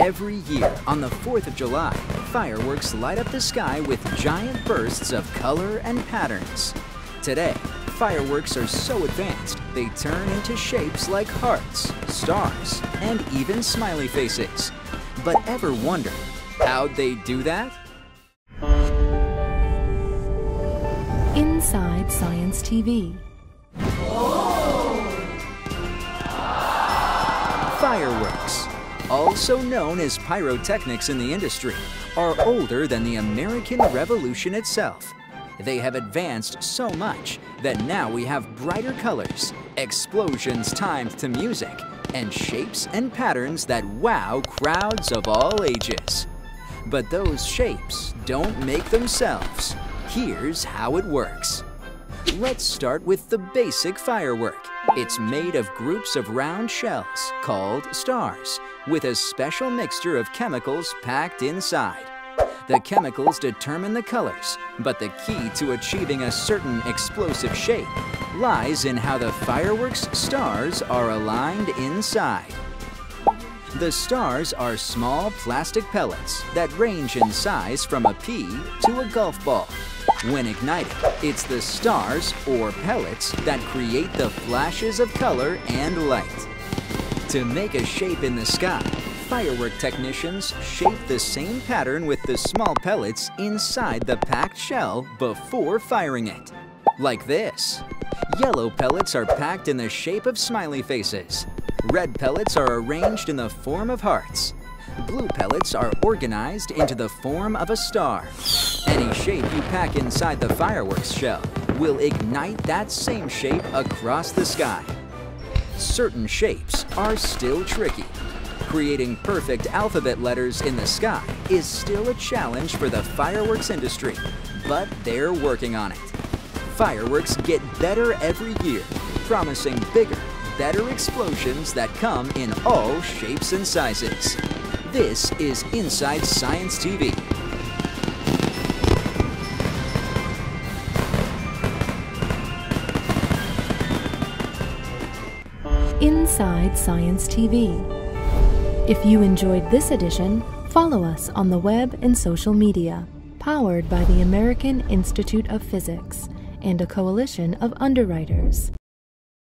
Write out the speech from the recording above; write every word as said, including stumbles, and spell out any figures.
Every year, on the fourth of July, fireworks light up the sky with giant bursts of color and patterns. Today, fireworks are so advanced, they turn into shapes like hearts, stars, and even smiley faces. But ever wonder, how'd they do that? Inside Science T V. Fireworks, also known as pyrotechnics in the industry, are older than the American Revolution itself. They have advanced so much that now we have brighter colors, explosions timed to music, and shapes and patterns that wow crowds of all ages. But those shapes don't make themselves. Here's how it works. Let's start with the basic firework. It's made of groups of round shells, called stars, with a special mixture of chemicals packed inside. The chemicals determine the colors, but the key to achieving a certain explosive shape lies in how the fireworks' stars are aligned inside. The stars are small plastic pellets that range in size from a pea to a golf ball. When ignited, it's the stars, or pellets, that create the flashes of color and light. To make a shape in the sky, firework technicians shape the same pattern with the small pellets inside the packed shell before firing it. Like this. Yellow pellets are packed in the shape of smiley faces. Red pellets are arranged in the form of hearts. Blue pellets are organized into the form of a star. Any shape you pack inside the fireworks shell will ignite that same shape across the sky. Certain shapes are still tricky. Creating perfect alphabet letters in the sky is still a challenge for the fireworks industry, but they're working on it. Fireworks get better every year, promising bigger, better explosions that come in all shapes and sizes. This is Inside Science T V. Inside Science T V. If you enjoyed this edition, follow us on the web and social media, powered by the American Institute of Physics and a coalition of underwriters.